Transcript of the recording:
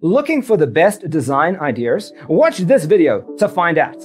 Looking for the best design ideas? Watch this video to find out.